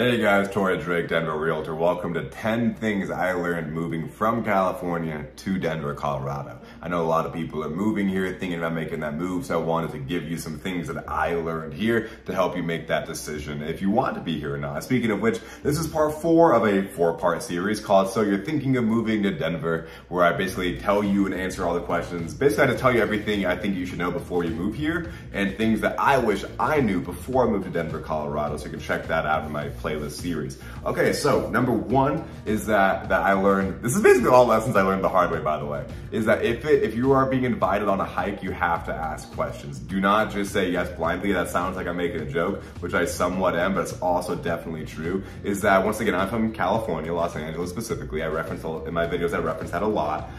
Hey guys, Torrey Drake, Denver Realtor. Welcome to 10 Things I Learned Moving from California to Denver, Colorado. I know a lot of people are moving here thinking about making that move, so I wanted to give you some things that I learned here to help you make that decision if you want to be here or not. Speaking of which, this is part 4 of a 4-part series called So You're Thinking of Moving to Denver, where I basically tell you and answer all the questions. Basically, I just tell you everything I think you should know before you move here and things that I wish I knew before I moved to Denver, Colorado, so you can check that out in my playlist series. Okay, so number one is that I learned, this is basically all lessons I learned the hard way, by the way, is that if you are being invited on a hike, you have to ask questions. Do not just say yes blindly. That sounds like I'm making a joke, which I somewhat am, but it's also definitely true, is that once again, I'm from California, Los Angeles specifically. I reference, in my videos, I reference that a lot.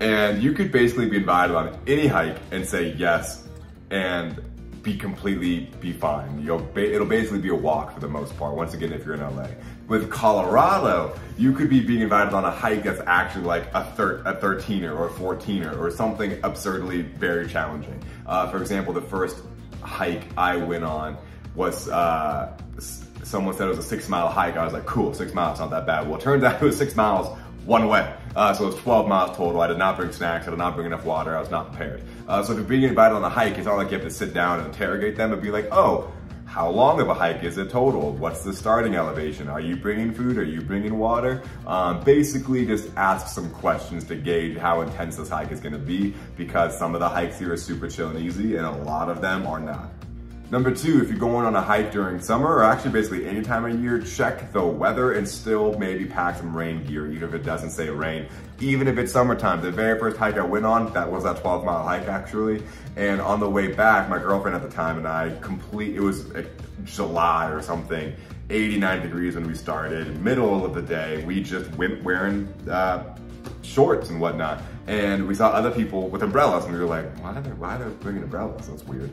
And you could basically be invited on any hike and say yes, and be fine. It'll basically be a walk for the most part, once again, if you're in LA. With Colorado, you could be being invited on a hike that's actually like a 13er or a 14er or something absurdly very challenging. For example, the first hike I went on was, someone said it was a 6-mile hike. I was like, cool, 6 miles, not that bad. Well, it turns out it was 6 miles one way. So it was 12 miles total. I did not bring snacks. I did not bring enough water. I was not prepared. So if you're being invited on a hike, it's not like you have to sit down and interrogate them and be like, oh, how long of a hike is it total? What's the starting elevation? Are you bringing food? Are you bringing water? Basically just ask some questions to gauge how intense this hike is gonna be, because some of the hikes here are super chill and easy and a lot of them are not. Number two, if you're going on a hike during summer, or actually basically any time of year, check the weather and still maybe pack some rain gear, even if it doesn't say rain, even if it's summertime. The very first hike I went on, that was that 12-mile hike actually, and on the way back, my girlfriend at the time and I, it was July or something, 89 degrees when we started, middle of the day, we just went wearing shorts and whatnot. And we saw other people with umbrellas and we were like, why are they bringing umbrellas? That's weird.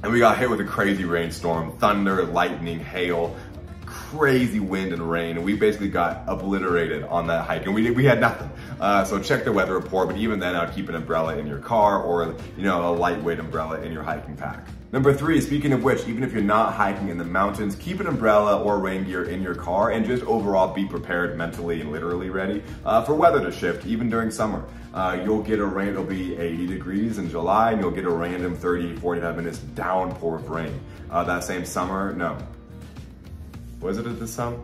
And we got hit with a crazy rainstorm, thunder, lightning, hail, crazy wind and rain, and we basically got obliterated on that hike, and we had nothing. So check the weather report, but even then I'd keep an umbrella in your car or, you know, a lightweight umbrella in your hiking pack. Number three, speaking of which, even if you're not hiking in the mountains, keep an umbrella or rain gear in your car and just overall be prepared mentally and literally ready for weather to shift, even during summer. You'll get a rain, it'll be 80 degrees in July, and you'll get a random 30, 45 minutes downpour of rain. That same summer, no. Was it this summer?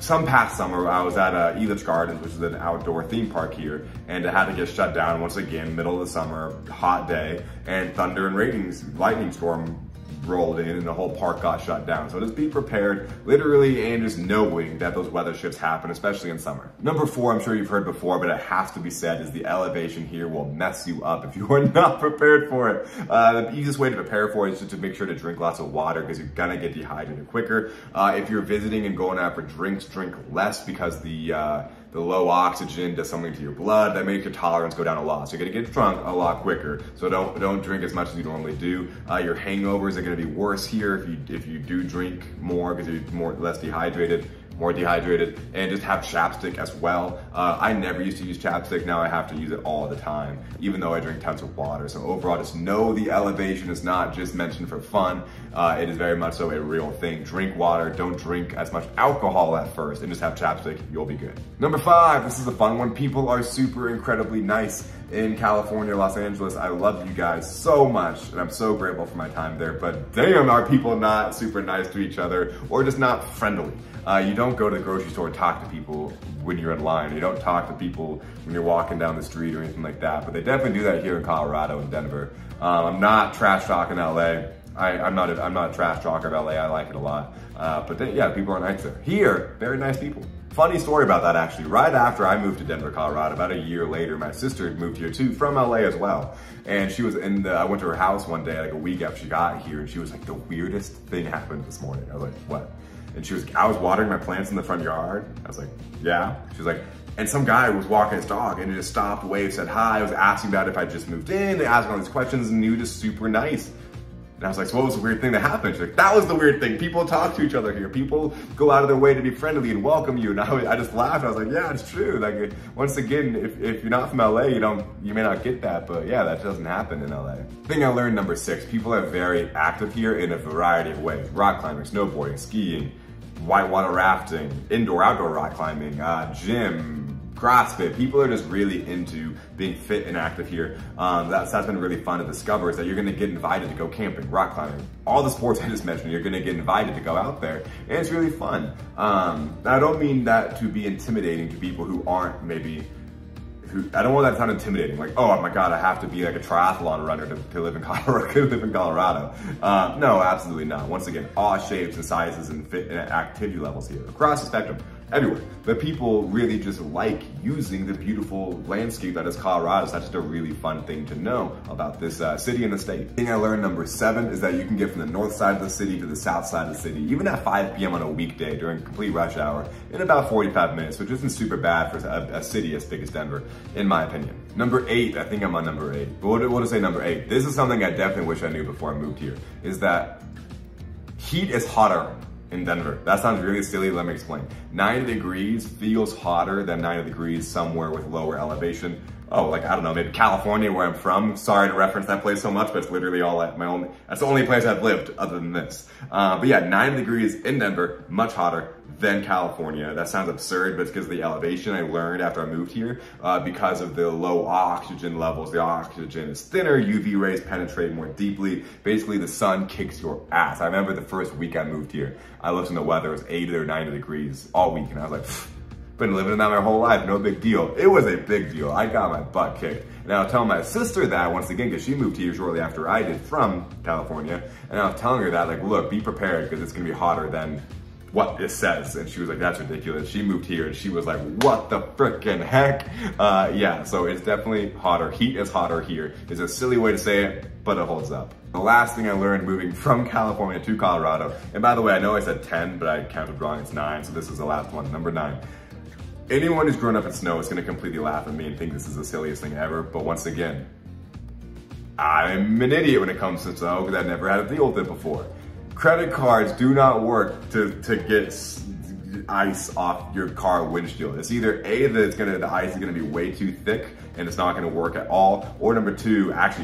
Some past summer, I was at Elitch Gardens, which is an outdoor theme park here, and it had to get shut down once again, middle of the summer, hot day, and thunder and lightning storm rolled in, and the whole park got shut down. So just be prepared, literally, and just knowing that those weather shifts happen, especially in summer. Number four, I'm sure you've heard before, but it has to be said, is the elevation here will mess you up if you are not prepared for it. The easiest way to prepare for it is just to make sure to drink lots of water, because you're gonna get dehydrated quicker. If you're visiting and going out for drinks, drink less, because the low oxygen does something to your blood that makes your tolerance go down a lot. So you're gonna get drunk a lot quicker. So don't drink as much as you normally do. Your hangovers are gonna be worse here if you do drink more, because you're more dehydrated, and just have chapstick as well. I never used to use chapstick, now I have to use it all the time, even though I drink tons of water. So overall, just know the elevation is not just mentioned for fun, it is very much so a real thing. Drink water, don't drink as much alcohol at first, and just have chapstick, you'll be good. Number five, this is a fun one. People are super incredibly nice in California, Los Angeles. I love you guys so much, and I'm so grateful for my time there, but damn, are people not super nice to each other, or just not friendly. You don't go to the grocery store and talk to people when you're in line. You don't talk to people when you're walking down the street or anything like that, but they definitely do that here in Colorado and Denver. I'm not trash talking LA. I'm not a trash talker of LA, I like it a lot. But then, yeah, people are nice there. Here, very nice people. Funny story about that actually, right after I moved to Denver, Colorado, about a year later, my sister moved here too, from LA as well. And she was I went to her house one day, like a week after she got here, and she was like, the weirdest thing happened this morning. I was like, what? And she was, I was watering my plants in the front yard. I was like, yeah. She was like, and some guy was walking his dog and he just stopped, waved, said hi. I was asking about if I just moved in. They asked all these questions and he was just super nice. And I was like, so what was the weird thing that happened? She's like, that was the weird thing. People talk to each other here. People go out of their way to be friendly and welcome you. And I just laughed. I was like, yeah, it's true. Like, once again, if you're not from LA, you may not get that, but yeah, that doesn't happen in LA. Thing I learned, number 6, people are very active here in a variety of ways. Rock climbing, snowboarding, skiing, whitewater rafting, indoor, outdoor rock climbing, gym, CrossFit. People are just really into being fit and active here. That's been really fun to discover, is that you're gonna get invited to go camping, rock climbing, all the sports I just mentioned. You're gonna get invited to go out there, and it's really fun. I don't mean that to be intimidating to people who aren't maybe, I don't want that to sound intimidating, like, oh my God, I have to be like a triathlon runner to live in Colorado. No, absolutely not. Once again, all shapes and sizes and fit and activity levels here across the spectrum. Everywhere. But people really just like using the beautiful landscape that is Colorado. So that's just a really fun thing to know about this city and the state. Thing I learned, number 7, is that you can get from the north side of the city to the south side of the city, even at 5 p.m. on a weekday during complete rush hour, in about 45 minutes, which isn't super bad for a city as big as Denver, in my opinion. Number 8, I think I'm on number 8. We'll just say number 8. This is something I definitely wish I knew before I moved here, is that heat is hotter in Denver. That sounds really silly, let me explain. 90 degrees feels hotter than 90 degrees somewhere with lower elevation. Oh, like, I don't know, maybe California, where I'm from. Sorry to reference that place so much, but it's literally all at my own, that's the only place I've lived other than this. But yeah, 90 degrees in Denver, much hotter than California. That sounds absurd, but it's because of the elevation. I learned after I moved here, because of the low oxygen levels, the oxygen is thinner, UV rays penetrate more deeply. Basically, the sun kicks your ass. I remember the first week I moved here, I looked in the weather, it was 80 or 90 degrees all week, and I was like, pfft. Been living in that my whole life, no big deal. It was a big deal. I got my butt kicked. And I was telling my sister that, once again, because she moved here shortly after I did from California. And I was telling her that, like, look, be prepared because it's gonna be hotter than what it says. And she was like, that's ridiculous. She moved here and she was like, what the frickin' heck? Yeah, so it's definitely hotter. Heat is hotter here. It's a silly way to say it, but it holds up. The last thing I learned moving from California to Colorado, and by the way, I know I said 10, but I counted wrong, it's 9, so this is the last one, number 9. Anyone who's grown up in snow is gonna completely laugh at me and think this is the silliest thing ever, but once again, I'm an idiot when it comes to snow because I've never had to deal with it before. Credit cards do not work to get ice off your car windshield. It's either A, that the ice is gonna be way too thick and it's not gonna work at all, or number two, it's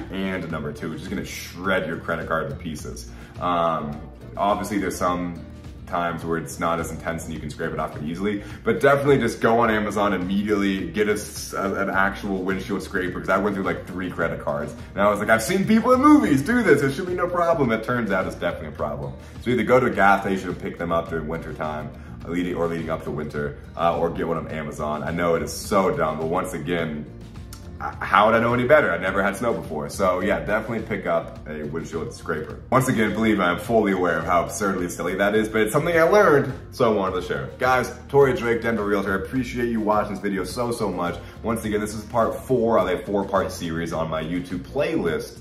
just gonna shred your credit card to pieces. Obviously there's some times where it's not as intense and you can scrape it off pretty easily, but definitely just go on Amazon and immediately get an actual windshield scraper, because I went through like 3 credit cards and I was like, I've seen people in movies do this, it should be no problem. It turns out it's definitely a problem. So either go to a gas station and pick them up during winter time or leading up to winter, or get one on Amazon. I know it is so dumb, but once again, how would I know any better? I never had snow before. So yeah, definitely pick up a windshield scraper. Once again, believe me, I'm fully aware of how absurdly silly that is, but it's something I learned, so I wanted to share. Guys, Torrey Drake, Denver Realtor, I appreciate you watching this video so, so much. Once again, this is part 4 of a 4-part series on my YouTube playlist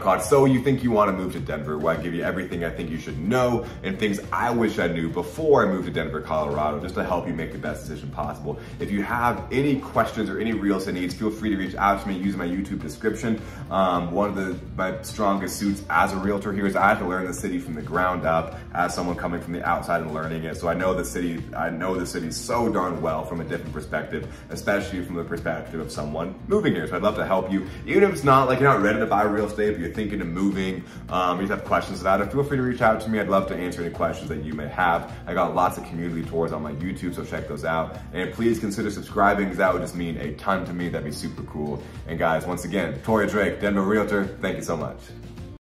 called So You Think You Want to Move to Denver, where I give you everything I think you should know and things I wish I knew before I moved to Denver, Colorado, just to help you make the best decision possible. If you have any questions or any real estate needs, feel free to reach out to me using my YouTube description. One of my strongest suits as a realtor here is I have to learn the city from the ground up as someone coming from the outside and learning it. So I know the city so darn well from a different perspective, especially from the perspective of someone moving here. So I'd love to help you. Even if it's not like you're not ready to buy real estate, if you're thinking of moving, you have questions about it, feel free to reach out to me. I'd love to answer any questions that you may have. I got lots of community tours on my YouTube, so check those out. And please consider subscribing, because that would just mean a ton to me. That'd be super cool. And guys, once again, Torrey Drake, Denver Realtor, thank you so much.